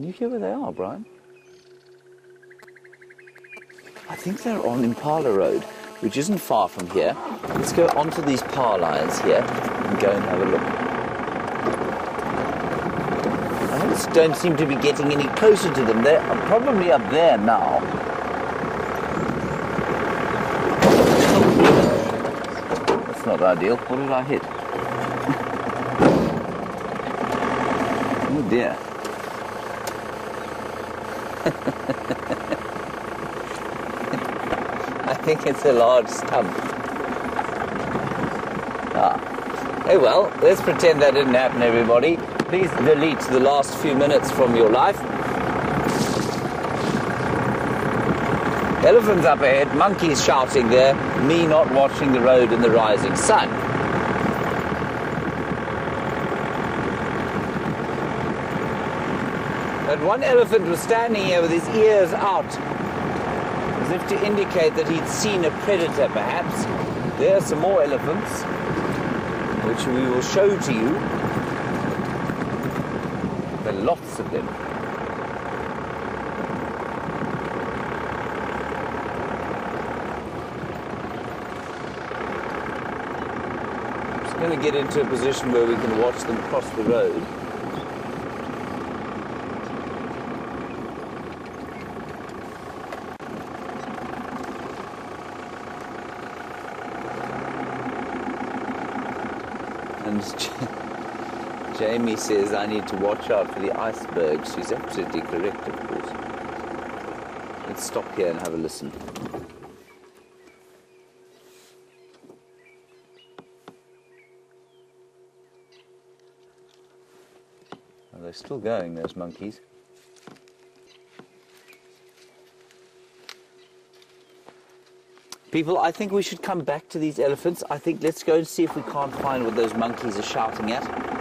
Do you hear where they are, Brian? I think they're on Impala Road, which isn't far from here. Let's go onto these power lines here and go and have a look. I just don't seem to be getting any closer to them. They're probably up there now. That's not ideal. What did I hit? Oh dear. I think it's a large stump. Ah. Oh well, let's pretend that didn't happen, everybody. Please delete the last few minutes from your life. Elephants up ahead, monkeys shouting there, me not watching the road in the rising sun. But one elephant was standing here with his ears out, as if to indicate that he'd seen a predator, perhaps. There are some more elephants, which we will show to you. There are lots of them. I'm just going to get into a position where we can watch them cross the road. Jamie says I need to watch out for the icebergs. She's absolutely correct, of course. Let's stop here and have a listen. Well, they're still going, those monkeys. People, I think we should come back to these elephants. I think let's go and see if we can't find what those monkeys are shouting at.